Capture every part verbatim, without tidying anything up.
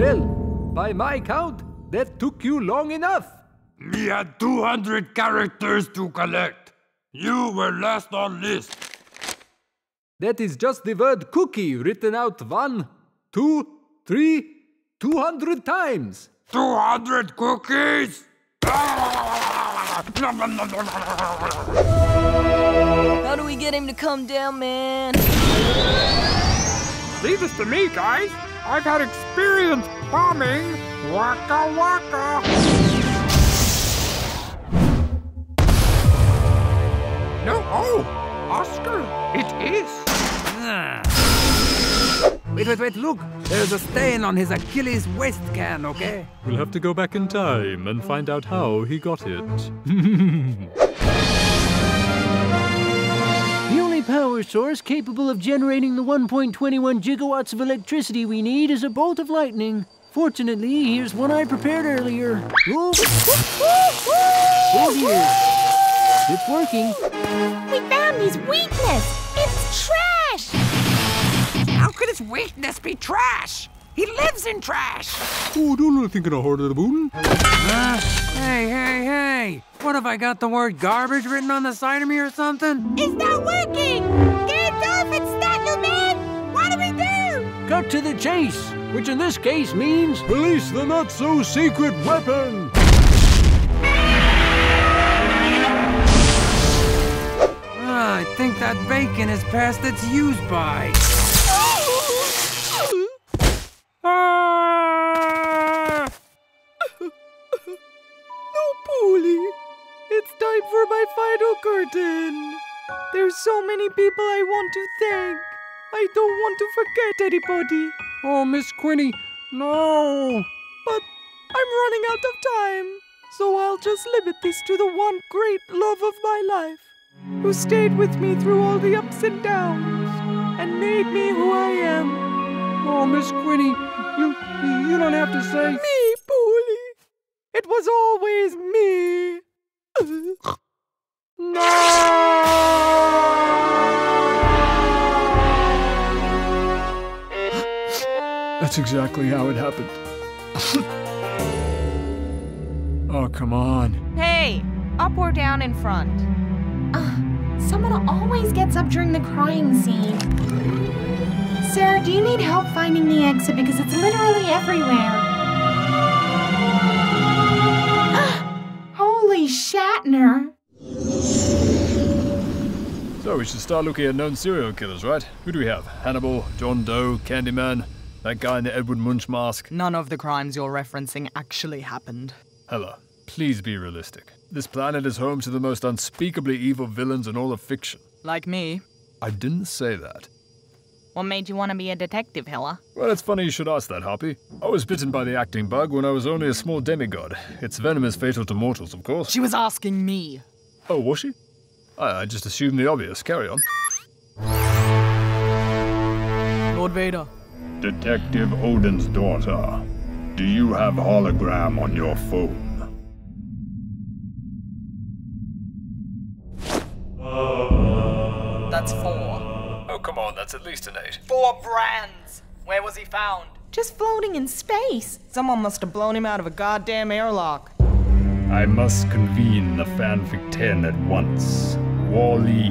Well, by my count, that took you long enough. We had two hundred characters to collect. You were last on list. That is just the word cookie written out one, two, three, two hundred times. Two hundred cookies? How do we get him to come down, man? Leave this to me, guys. I've had experience bombing. Waka waka. No, oh, Oscar, it is. Wait, wait, wait, look. There's a stain on his Achilles waistband, okay? We'll have to go back in time and find out how he got it. Power source capable of generating the one point two one gigawatts of electricity we need is a bolt of lightning. Fortunately, here's one I prepared earlier. Oh, oh dear. It's working. We found his weakness. It's trash. How could his weakness be trash? He lives in trash. Oh, don't you think it's harder to boot? Uh, hey, hey, hey. What have I got the word garbage written on the side of me or something? It's not working! Get a dolphin statue, man! What do we do? Cut to the chase, which in this case means release the not-so-secret weapon! Ah, I think that bacon is past its use by. Ah! No, Polly. It's time for my final curtain. There's so many people I want to thank. I don't want to forget anybody. Oh, Miss Quinny, no. But I'm running out of time, so I'll just limit this to the one great love of my life, who stayed with me through all the ups and downs and made me who I am. Oh, Miss Quinny, you, you don't have to say... Me, Polly. It was always me. No! That's exactly how it happened. Oh, come on. Hey, up or down in front? Uh, someone always gets up during the crying scene. Sarah, do you need help finding the exit? Because it's literally everywhere. Holy Shatner! So we should start looking at known serial killers, right? Who do we have? Hannibal, John Doe, Candyman, that guy in the Edward Munch mask. None of the crimes you're referencing actually happened. Hela, please be realistic. This planet is home to the most unspeakably evil villains in all of fiction. Like me. I didn't say that. What made you want to be a detective, Hela? Well, it's funny you should ask that, Harpy. I was bitten by the acting bug when I was only a small demigod. Its venom is fatal to mortals, of course. She was asking me. Oh, was she? I, I just assumed the obvious. Carry on. Lord Vader. Detective Odin's daughter. Do you have hologram on your phone? That's four. Oh, come on, that's at least an eight. Four brands! Where was he found? Just floating in space. Someone must have blown him out of a goddamn airlock. I must convene the Fanfic ten at once. Wall E,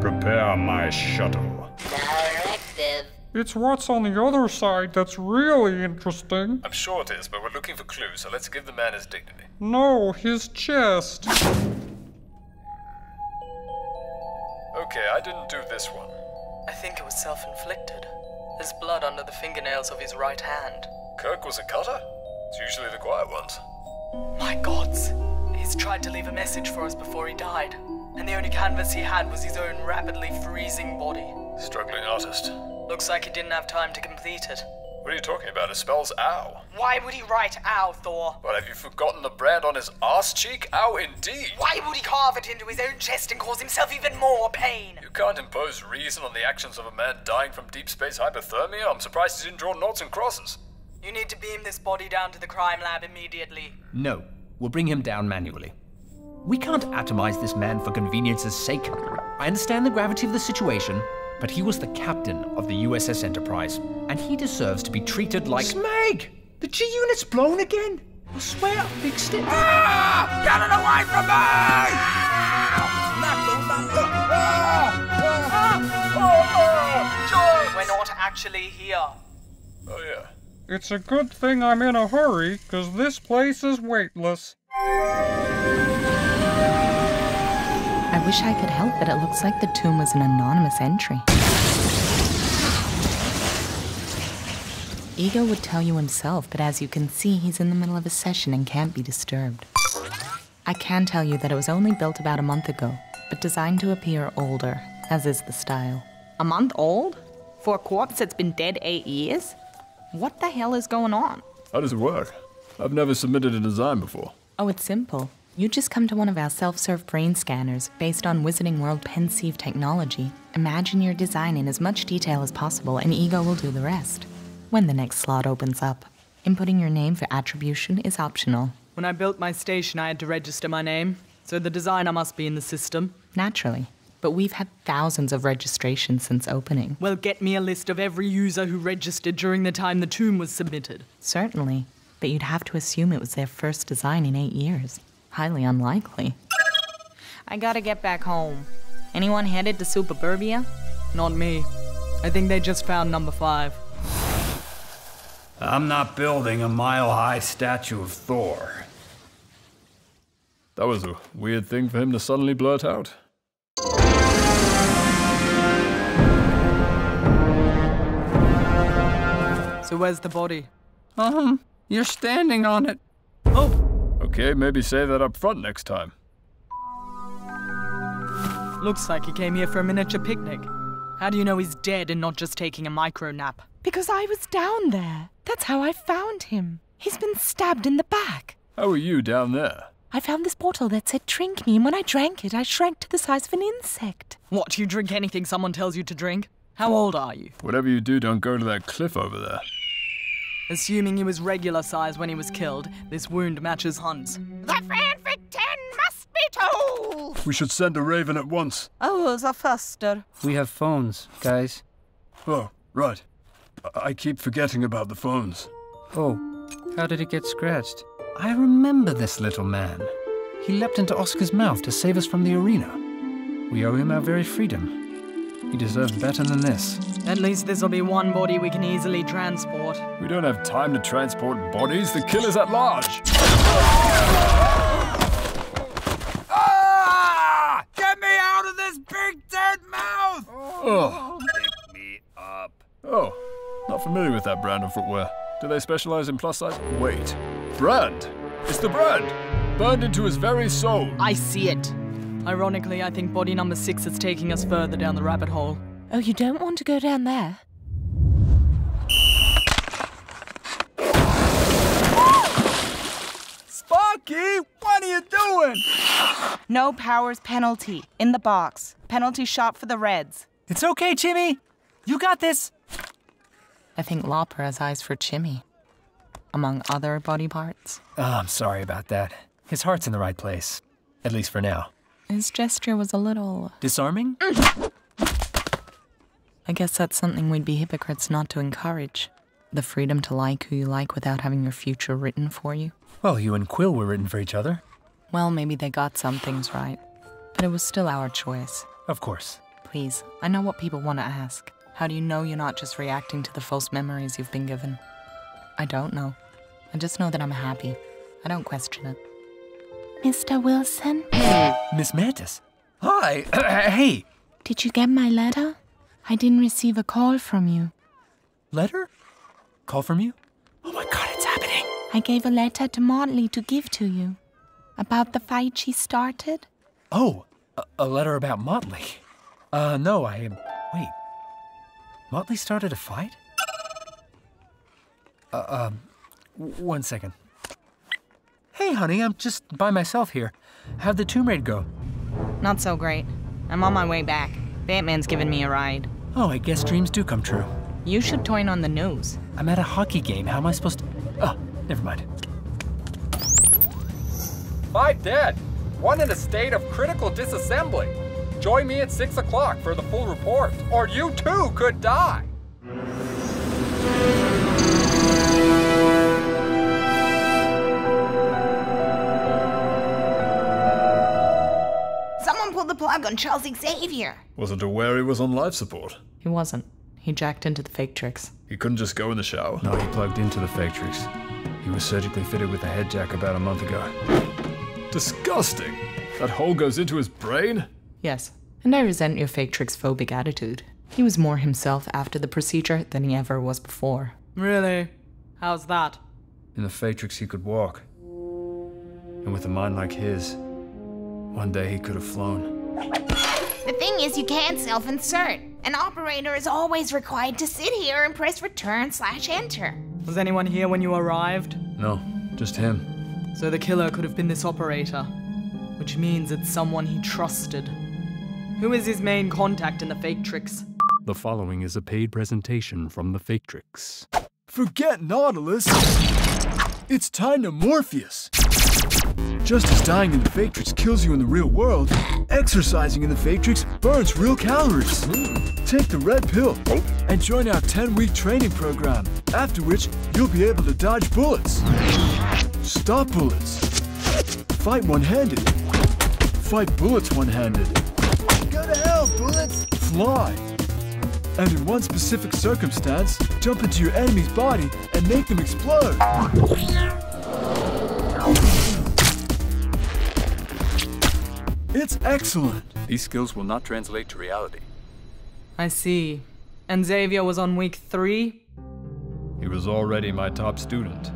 prepare my shuttle. Directive. It's what's on the other side that's really interesting. I'm sure it is, but we're looking for clues, so let's give the man his dignity. No, his chest. Okay, I didn't do this one. I think it was self-inflicted. There's blood under the fingernails of his right hand. Kirk was a cutter? It's usually the quiet ones. My gods! He's tried to leave a message for us before he died, and the only canvas he had was his own rapidly freezing body. Struggling artist. Looks like he didn't have time to complete it. What are you talking about? It spells ow. Why would he write ow, Thor? Well, have you forgotten the brand on his arse cheek? Ow, indeed. Why would he carve it into his own chest and cause himself even more pain? You can't impose reason on the actions of a man dying from deep space hypothermia. I'm surprised he didn't draw noughts and crosses. You need to beam this body down to the crime lab immediately. No, we'll bring him down manually. We can't atomize this man for convenience's sake. I understand the gravity of the situation, but he was the captain of the U S S Enterprise, and he deserves to be treated like- Smeg! The G-Unit's blown again! I swear I fixed it! Ah! Get it away from me! Ah! Knuckle, knuckle! Ah! Ah! Oh! George! We're not actually here. Oh yeah. It's a good thing I'm in a hurry, cause this place is weightless. I wish I could help, but it looks like the tomb was an anonymous entry. Ego would tell you himself, but as you can see, he's in the middle of a session and can't be disturbed. I can tell you that it was only built about a month ago, but designed to appear older, as is the style. A month old? For a corpse that's been dead eight years? What the hell is going on? How does it work? I've never submitted a design before. Oh, it's simple. You just come to one of our self-serve brain scanners based on Wizarding World Pensieve technology. Imagine your design in as much detail as possible, and Ego will do the rest. When the next slot opens up. Inputting your name for attribution is optional. When I built my station, I had to register my name, so the designer must be in the system. Naturally, but we've had thousands of registrations since opening. Well, get me a list of every user who registered during the time the tomb was submitted. Certainly, but you'd have to assume it was their first design in eight years. Highly unlikely. I gotta get back home. Anyone headed to Superburbia? Not me. I think they just found number five. I'm not building a mile-high statue of Thor. That was a weird thing for him to suddenly blurt out. So where's the body? Um, you're standing on it. Oh! Okay, maybe say that up front next time. Looks like he came here for a miniature picnic. How do you know he's dead and not just taking a micro-nap? Because I was down there. That's how I found him. He's been stabbed in the back. How were you down there? I found this bottle that said drink me, and when I drank it, I shrank to the size of an insect. What, you drink anything someone tells you to drink? How old are you? Whatever you do, don't go to that cliff over there. Assuming he was regular size when he was killed, this wound matches Hunt's. The fanfic ten must be told! We should send a raven at once. Oh, the faster. We have phones, guys. Oh, right. I keep forgetting about the phones. Oh, how did it get scratched? I remember this little man. He leapt into Oscar's mouth to save us from the arena. We owe him our very freedom. He deserves better than this. At least this'll be one body we can easily transport. We don't have time to transport bodies. The killer's at large. Ah! Get me out of this big dead mouth! Oh. Pick me up. Oh. Not familiar with that brand of footwear. Do they specialize in plus size? Wait. Brand! It's the brand! Burned into his very soul! I see it. Ironically, I think body number six is taking us further down the rabbit hole. Oh, you don't want to go down there? Sparky, what are you doing? No powers penalty. In the box. Penalty shot for the Reds. It's okay, Jimmy. You got this. I think Lopper has eyes for Jimmy, among other body parts. Oh, I'm sorry about that. His heart's in the right place, at least for now. His gesture was a little... disarming? I guess that's something we'd be hypocrites not to encourage. The freedom to like who you like without having your future written for you. Well, you and Quill were written for each other. Well, maybe they got some things right, but it was still our choice. Of course. Please, I know what people want to ask. How do you know you're not just reacting to the false memories you've been given? I don't know. I just know that I'm happy. I don't question it. Mister Wilson? Miss Mantis? Hi! Hey! Did you get my letter? I didn't receive a call from you. Letter? Call from you? Oh my god, it's happening! I gave a letter to Motley to give to you. About the fight she started? Oh, a, a letter about Motley. Uh, no, I... wait. Motley started a fight? Uh, um, one second. Hey, honey, I'm just by myself here. How'd the tomb raid go? Not so great. I'm on my way back. Batman's giving me a ride. Oh, I guess dreams do come true. You should join on the news. I'm at a hockey game. How am I supposed to... Oh, never mind. Five dead. One in a state of critical disassembly. Join me at six o'clock for the full report, or you too could die. plug on Charles Xavier. Wasn't aware he was on life support. He wasn't. He jacked into the Phatrix. He couldn't just go in the shower. No, he plugged into the Phatrix. He was surgically fitted with a head jack about a month ago. Disgusting! That hole goes into his brain? Yes, and I resent your Phatrix phobic attitude. He was more himself after the procedure than he ever was before. Really? How's that? In the Phatrix he could walk. And with a mind like his, one day he could have flown. The thing is, you can't self-insert. An operator is always required to sit here and press return slash enter. Was anyone here when you arrived? No, just him. So the killer could have been this operator, which means it's someone he trusted. Who is his main contact in the Phatrix? The following is a paid presentation from the Phatrix. Forget Nautilus. It's time to Morpheus. Just as dying in the Phatrix kills you in the real world, exercising in the Phatrix burns real calories. Take the red pill and join our ten-week training program, after which you'll be able to dodge bullets, stop bullets, fight one-handed, fight bullets one-handed, go to hell, bullets, fly, and in one specific circumstance, jump into your enemy's body and make them explode. It's excellent. These skills will not translate to reality. I see. And Xavier was on week three? He was already my top student.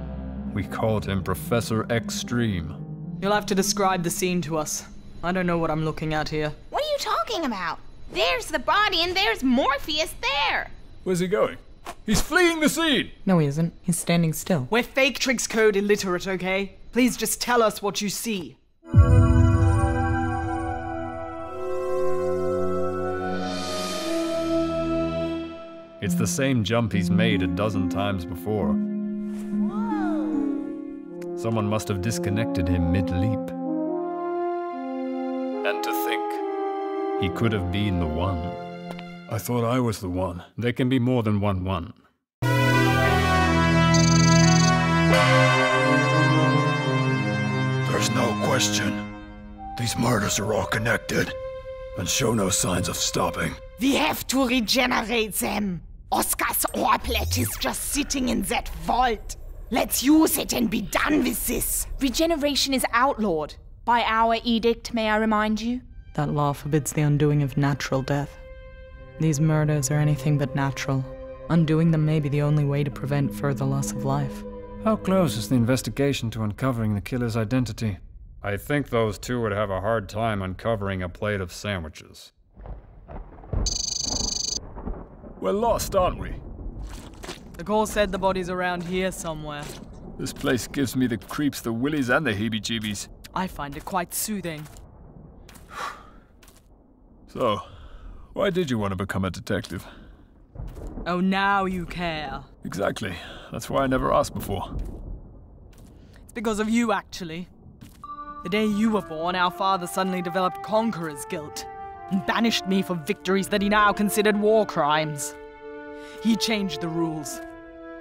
We called him Professor Extreme. You'll have to describe the scene to us. I don't know what I'm looking at here. What are you talking about? There's the body and there's Morpheus there. Where's he going? He's fleeing the scene! No, he isn't. He's standing still. We're Phatrix code illiterate, okay? Please just tell us what you see. It's the same jump he's made a dozen times before. Whoa. Someone must have disconnected him mid-leap. And to think, he could have been the one. I thought I was the one. There can be more than one one. There's no question. These murders are all connected and show no signs of stopping. We have to regenerate them. Oscar's orblet is just sitting in that vault. Let's use it and be done with this. Regeneration is outlawed. By our edict, may I remind you? That law forbids the undoing of natural death. These murders are anything but natural. Undoing them may be the only way to prevent further loss of life. How close is the investigation to uncovering the killer's identity? I think those two would have a hard time uncovering a plate of sandwiches. We're lost, aren't we? The call said the body's around here somewhere. This place gives me the creeps, the willies, and the heebie-jeebies. I find it quite soothing. So, why did you want to become a detective? Oh, now you care. Exactly. That's why I never asked before. It's because of you, actually. The day you were born, our father suddenly developed conqueror's guilt and banished me for victories that he now considered war crimes. He changed the rules.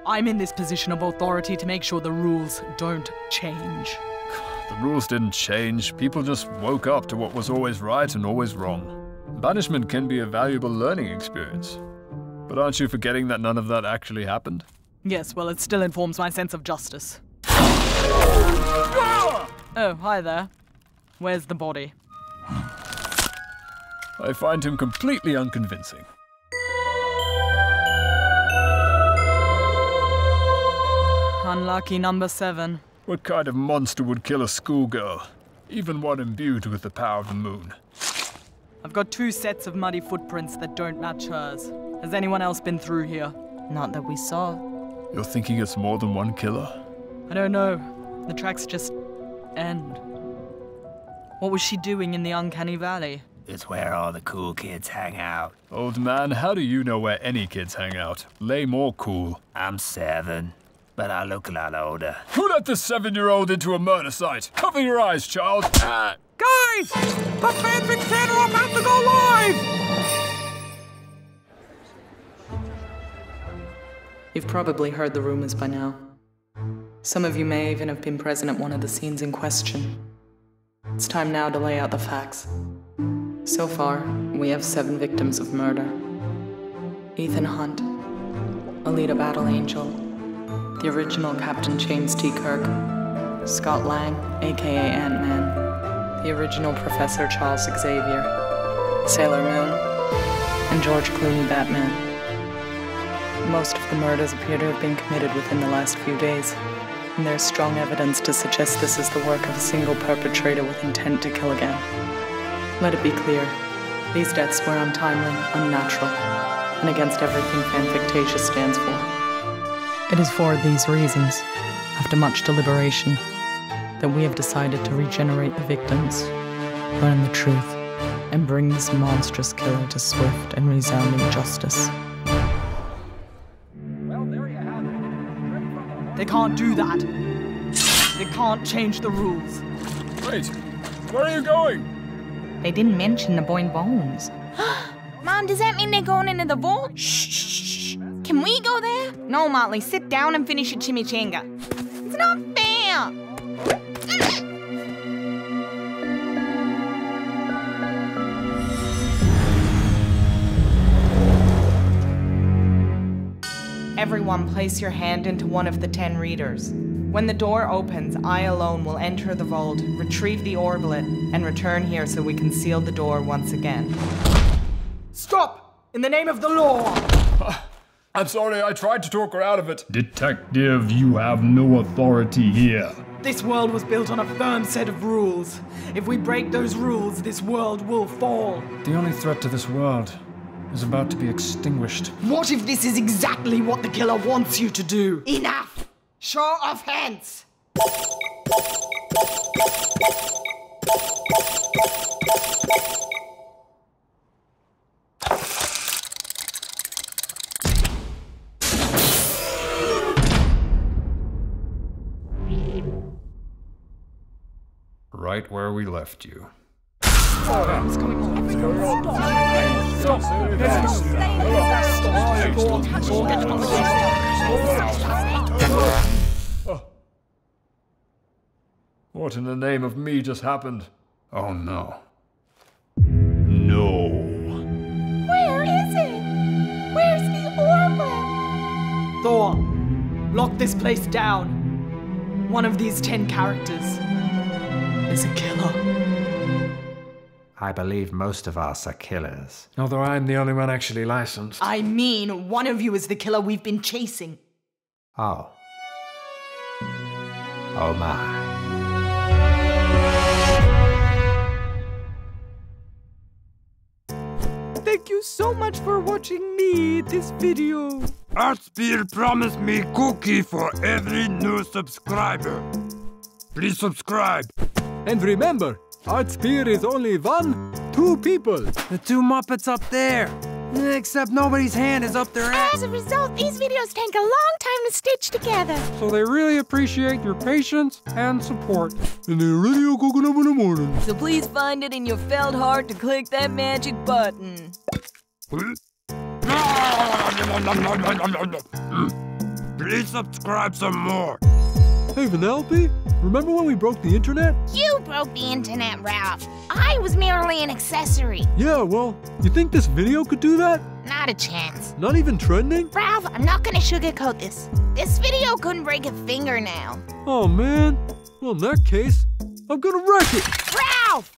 I'm in this position of authority to make sure the rules don't change. The rules didn't change. People just woke up to what was always right and always wrong. Banishment can be a valuable learning experience. But aren't you forgetting that none of that actually happened? Yes, well, it still informs my sense of justice. Oh, hi there. Where's the body? I find him completely unconvincing. Unlucky number seven. What kind of monster would kill a schoolgirl? Even one imbued with the power of the moon. I've got two sets of muddy footprints that don't match hers. Has anyone else been through here? Not that we saw. You're thinking it's more than one killer? I don't know. The tracks just end. What was she doing in the Uncanny Valley? It's where all the cool kids hang out. Old man, how do you know where any kids hang out? Lame or cool? I'm seven, but I look a lot older. Who let the seven-year-old into a murder site? Cover your eyes, child! Ah. Guys! The Fanfictasia are about to go live! You've probably heard the rumors by now. Some of you may even have been present at one of the scenes in question. It's time now to lay out the facts. So far, we have seven victims of murder. Ethan Hunt, Alita Battle Angel, the original Captain James T. Kirk, Scott Lang, aka Ant-Man, the original Professor Charles Xavier, Sailor Moon, and George Clooney Batman. Most of the murders appear to have been committed within the last few days, and there's strong evidence to suggest this is the work of a single perpetrator with intent to kill again. Let it be clear, these deaths were untimely, unnatural, and against everything Fanfictasia stands for. It is for these reasons, after much deliberation, that we have decided to regenerate the victims, learn the truth, and bring this monstrous killer to swift and resounding justice. They can't do that. They can't change the rules. Wait, where are you going? They didn't mention the Boing Bones. Mom, does that mean they're going into the vault? Shh, shh, shh. Can we go there? No, Motley, sit down and finish your chimichanga. It's not fair. Everyone place your hand into one of the ten readers. When the door opens, I alone will enter the vault, retrieve the orbelet, and return here so we can seal the door once again. Stop! In the name of the law! I'm sorry, I tried to talk her out of it. Detective, you have no authority here. This world was built on a firm set of rules. If we break those rules, this world will fall. The only threat to this world is about to be extinguished. What if this is exactly what the killer wants you to do? Enough! Show of hands! Right where we left you. Oh, what's going on? What's going on? Stop! Stop! Stop! What in the name of me just happened? Oh no. No. Where is it? Where's the orphan? Thor, lock this place down. One of these ten characters is a killer. I believe most of us are killers. Although I'm the only one actually licensed. I mean, one of you is the killer we've been chasing. Oh. Oh my. Thank you so much for watching me this video. Artspear promised me cookie for every new subscriber. Please subscribe. And remember, Artspear is only one, two people. The two Muppets up there. Except nobody's hand is up their ass. As a result, these videos take a long time to stitch together. So they really appreciate your patience and support. And they're radio cooking up in the morning. So please find it in your felled heart to click that magic button. Please subscribe some more. Hey, Vanellope, remember when we broke the internet? You broke the internet, Ralph. I was merely an accessory. Yeah, well, you think this video could do that? Not a chance. Not even trending? Ralph, I'm not gonna sugarcoat this. This video couldn't break a fingernail. Oh, man. Well, in that case, I'm gonna wreck it. Ralph!